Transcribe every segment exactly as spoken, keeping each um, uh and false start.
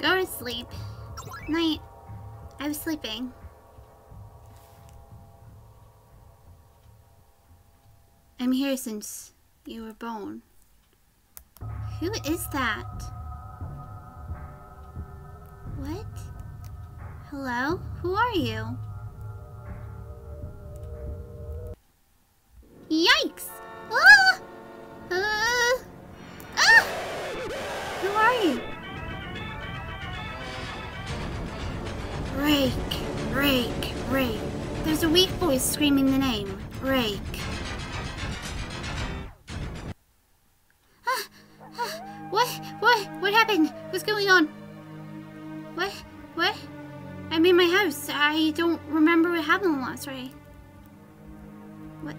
Go to sleep. Night. I was sleeping. I'm here since you were born. Who is that? What? Hello? Who are you? Yikes! Ah! Uh! Ah! Who are you? Rake, Rake, Rake. There's a weak voice screaming the name. Rake. Ah, ah, what? What? What happened? What's going on? What? What? I'm in my house. I don't remember what happened last night. What?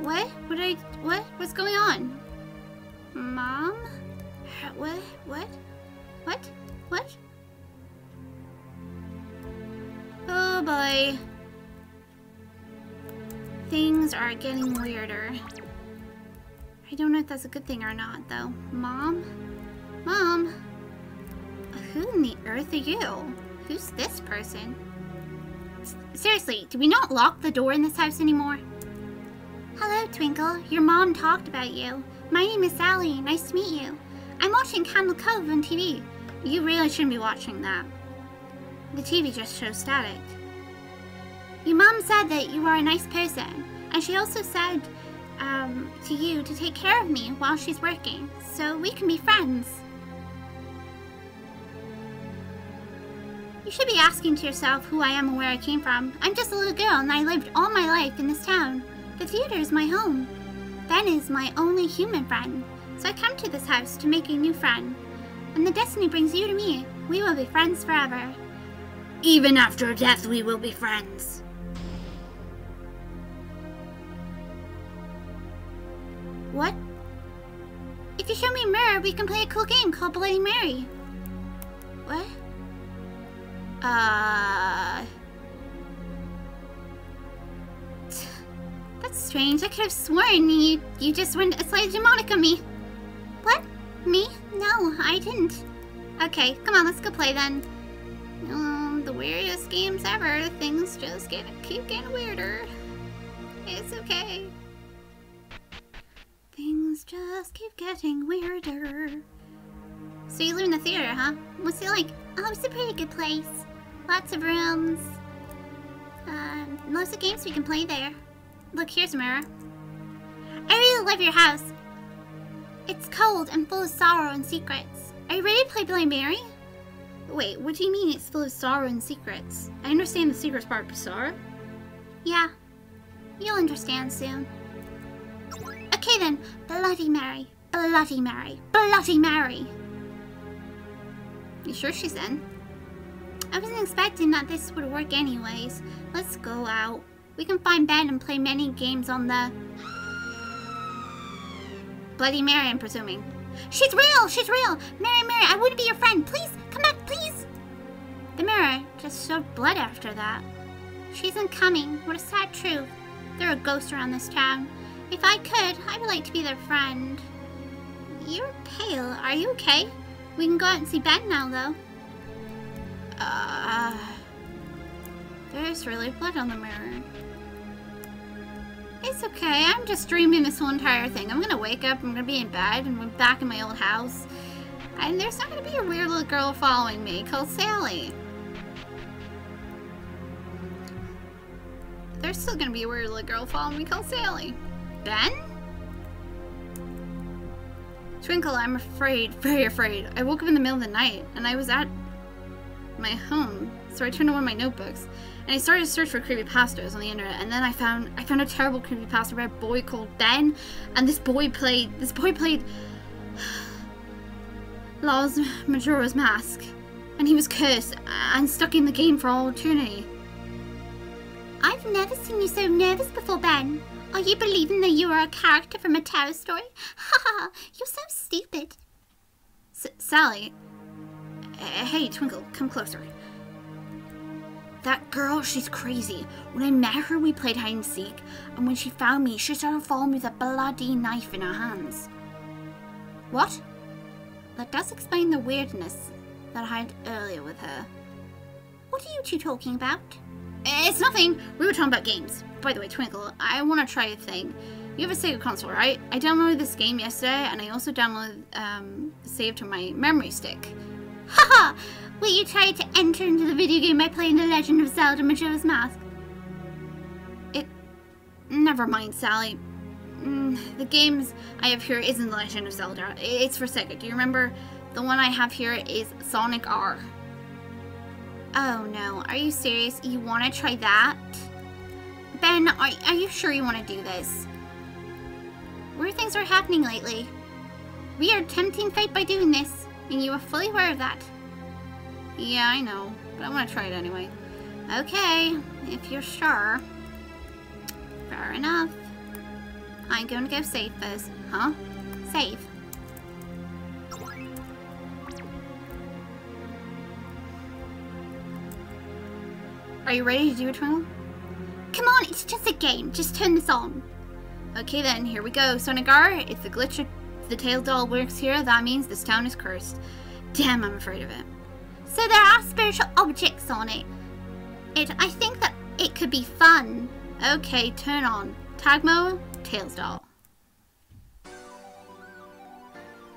What? What did I? What? What's going on? Mom? What? What? What? What? Oh boy. Things are getting weirder. I don't know if that's a good thing or not, though. Mom? Mom? Who in the earth are you? Who's this person? S- seriously, do we not lock the door in this house anymore? Hello, Twinkle. Your mom talked about you. My name is Sally. Nice to meet you. I'm watching Candle Cove on T V. You really shouldn't be watching that. The T V just shows static. Your mom said that you are a nice person, and she also said um, to you to take care of me while she's working, so we can be friends. You should be asking to yourself who I am and where I came from. I'm just a little girl, and I lived all my life in this town. The theater is my home. Ben is my only human friend, so I come to this house to make a new friend. And the destiny brings you to me. We will be friends forever. Even after death, we will be friends. What? If you show me a mirror, we can play a cool game called Bloody Mary. What? Uh... That's strange. I could have sworn you, you just went a slight demonic on me. What? Me? No, I didn't. Okay, come on, let's go play then. Um, the weirdest games ever. Things just get keep getting weirder. It's okay. Things just keep getting weirder. So you live in the theater, huh? What's it like? Oh, it's a pretty good place. Lots of rooms. Um, lots of games we can play there. Look, here's a mirror. I really love your house. It's cold and full of sorrow and secrets. Are you ready to play Bloody Mary? Wait, what do you mean it's full of sorrow and secrets? I understand the secrets part, but sorrow? Yeah. You'll understand soon. Okay then, Bloody Mary, Bloody Mary, Bloody Mary! You sure she's in? I wasn't expecting that this would work anyways. Let's go out. We can find Ben and play many games on the... Bloody Mary, I'm presuming. She's real! She's real! Mary, Mary, I wouldn't be your friend! Please! Come back, please! The mirror just showed blood after that. She isn't coming. What a sad truth. There are ghosts around this town. If I could, I would like to be their friend. You're pale. Are you okay? We can go out and see Ben now, though. Uh, there's really blood on the mirror. It's okay, I'm just dreaming this whole entire thing. I'm gonna wake up, I'm gonna be in bed, and I'm back in my old house. And there's not gonna be a weird little girl following me called Sally. There's still gonna be a weird little girl following me called Sally. Ben? Twinkle, I'm afraid, very afraid. I woke up in the middle of the night, and I was at my home. So I turned to one of my notebooks, and I started to search for creepypastas on the internet, and then I found I found a terrible creepypasta by a boy called Ben, and this boy played this boy played Legend of Majora's Mask, and he was cursed and stuck in the game for all eternity. I've never seen you so nervous before, Ben. Are you believing that you are a character from a terror story? Ha ha! You're so stupid. S Sally, uh, hey Twinkle, come closer. That girl, she's crazy. When I met her, we played hide and seek, and when she found me, she started following me with a bloody knife in her hands. What? That does explain the weirdness that I had earlier with her. What are you two talking about? It's nothing. We were talking about games. By the way, Twinkle, I want to try a thing. You have a Sega console, right? I downloaded this game yesterday, and I also downloaded um, save to my memory stick. Haha! Will you try to enter into the video game by playing The Legend of Zelda Majora's Mask? It... Never mind, Sally. Mm, the games I have here isn't The Legend of Zelda. It's for Sega. Do you remember? The one I have here is Sonic R. Oh no, are you serious? You want to try that? Ben, are, are you sure you want to do this? Weird things are happening lately. We are tempting fate by doing this, and you are fully aware of that. Yeah, I know, but I want to try it anyway. Okay, if you're sure. Fair enough. I'm going to go save first. Huh? Save. Are you ready to do a Twinkle? Come on, it's just a game. Just turn this on. Okay then, here we go. Sonic R, if the glitch of the Tails Doll works here, that means this town is cursed. Damn, I'm afraid of it. So there are spiritual objects on it. It, I think that it could be fun. Okay, turn on. Tag mode, Tails Doll. Ben,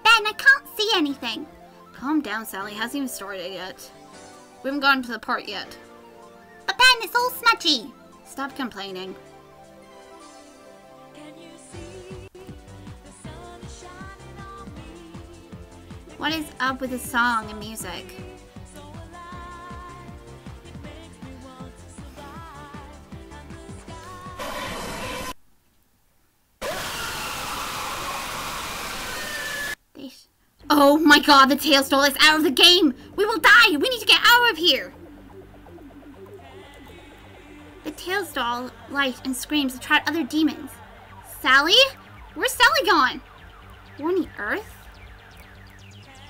I can't see anything. Calm down, Sally. Hasn't even started it yet. We haven't gotten to the part yet. But Ben, it's all smudgy. Stop complaining. Can you see the sun is shining on me? What is up with the song and music? So alive, it makes me want to survive, and the sky. Oh my god, the Tails Doll is out of the game! We will die! We need to get out of here! The Tails Doll light and screams attract other demons. Sally? Where's Sally gone? We're on the earth?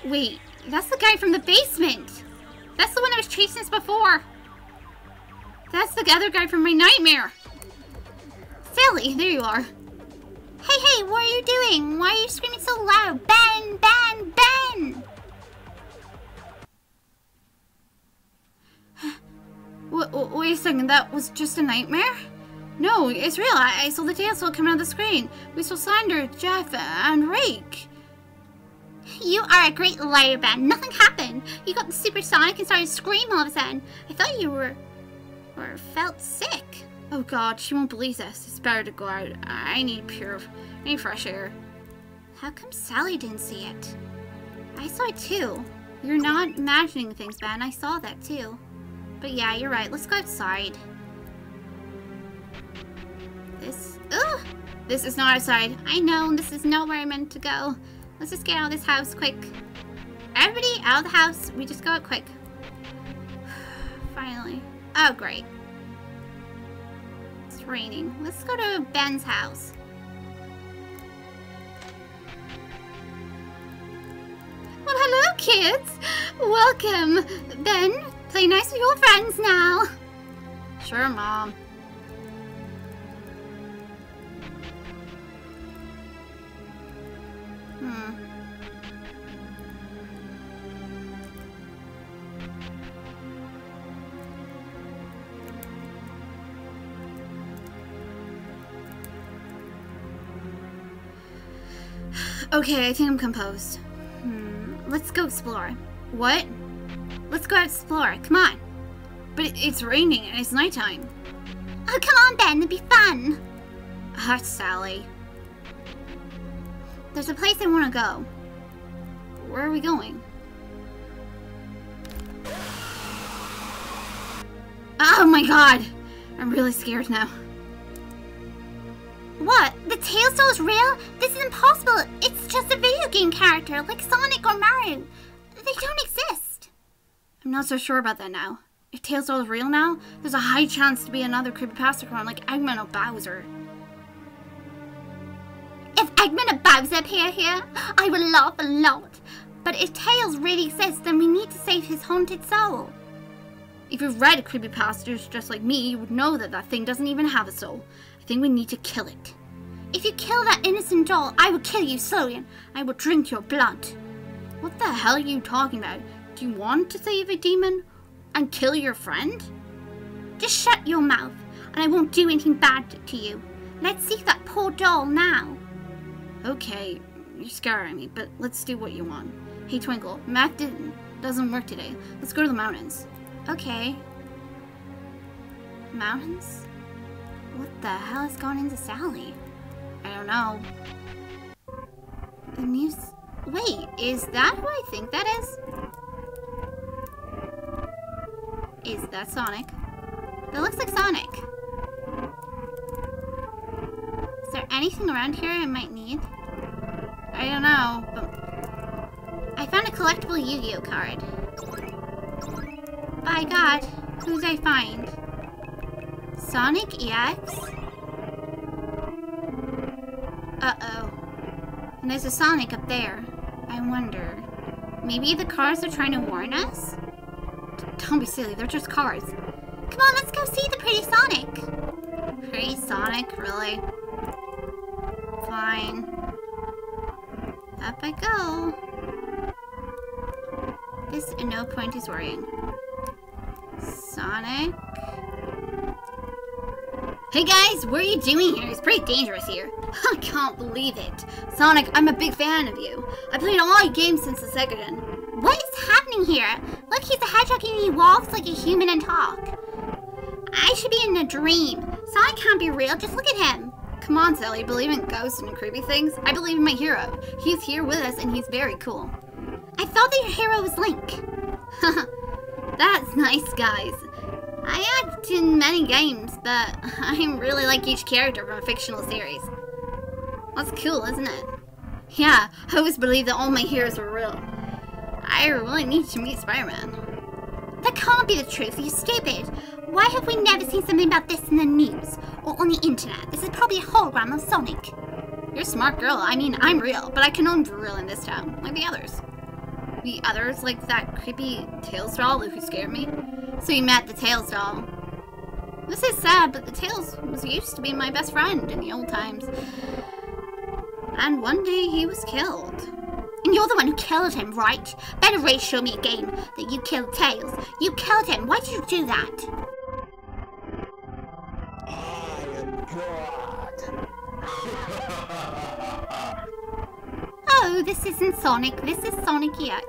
Wait, that's the guy from the basement. That's the one that was chasing us before. That's the other guy from my nightmare. Sally, there you are. Hey, hey, what are you doing? Why are you screaming so loud? Ben, Ben, Ben! Wait a second, that was just a nightmare? No, it's real. I, I saw the Tails Doll coming out of the screen. We saw Slender, Jeff, and Rake. You are a great liar, Ben. Nothing happened. You got the supersonic and started screaming all of a sudden. I thought you were... or felt sick. Oh god, she won't believe us. It's better to go out. I need pure... I need fresh air. How come Sally didn't see it? I saw it too. You're not imagining things, Ben. I saw that too. But yeah, you're right. Let's go outside. This... Ugh! This is not outside. I know, this is not where I meant to go. Let's just get out of this house, quick. Everybody out of the house. We just go out quick. Finally. Oh, great. It's raining. Let's go to Ben's house. Well, hello, kids! Welcome, Ben. Play nice with your friends now. Sure, Mom. Hmm. Okay, I think I'm composed. Hmm. Let's go explore. What? Let's go out explore. Come on. But it, it's raining and it's nighttime. Oh, come on, Ben. It'd be fun. Ah, oh, Sally. There's a place I want to go. Where are we going? Oh, my God. I'm really scared now. What? The Tails Doll is real? This is impossible. It's just a video game character, like Sonic or Mario. They don't exist. I'm not so sure about that now. If Tails Doll is real now, there's a high chance to be another creepypasta clone like Eggman or Bowser. If Eggman or Bowser appear here, I will laugh a lot. But if Tails really exists, then we need to save his haunted soul. If you've read creepypastas just like me, you would know that that thing doesn't even have a soul. I think we need to kill it. If you kill that innocent doll, I will kill you slowly and I will drink your blood. What the hell are you talking about? you want to save a demon and kill your friend? Just shut your mouth and I won't do anything bad to you. Let's see that poor doll now. Okay, you're scaring me, but let's do what you want. Hey Twinkle, math didn't, doesn't work today. Let's go to the mountains. Okay. Mountains? What the hell has gone into Sally? I don't know. The news- Wait, is that who I think that is? Is that Sonic? That looks like Sonic. Is there anything around here I might need? I don't know, but I found a collectible Yu-Gi-Oh card. By God, who'd I find? Sonic E X? Uh-oh. And there's a Sonic up there. I wonder. Maybe the cars are trying to warn us? Don't be silly, they're just cars. Come on, let's go see the pretty Sonic! Pretty Sonic, really? Fine. Up I go. This at no point is worrying. Sonic... Hey guys, what are you doing here? It's pretty dangerous here. I can't believe it. Sonic, I'm a big fan of you. I played all your games since the Sega gen. What is happening here? Look, he's a hedgehog and he walks like a human and talk. I should be in a dream. Sonic can't be real, just look at him. Come on, Sally, believe in ghosts and creepy things? I believe in my hero. He's here with us and he's very cool. I thought that your hero was Link. That's nice, guys. I act in many games, but I really like each character from a fictional series. That's cool, isn't it? Yeah, I always believed that all my heroes were real. I really need to meet Spider-Man. That can't be the truth, you stupid! Why have we never seen something about this in the news, or on the internet? This is probably a hologram of Sonic. You're a smart girl, I mean, I'm real, but I can only be real in this town, like the others. The others, like that creepy Tails doll who scared me? So you met the Tails doll. This is sad, but the Tails was used to be my best friend in the old times. And one day he was killed. And you're the one who killed him, right? Better race show me again that you killed Tails. You killed him. Why did you do that? I am God. Oh, this isn't Sonic. This is Sonic E X.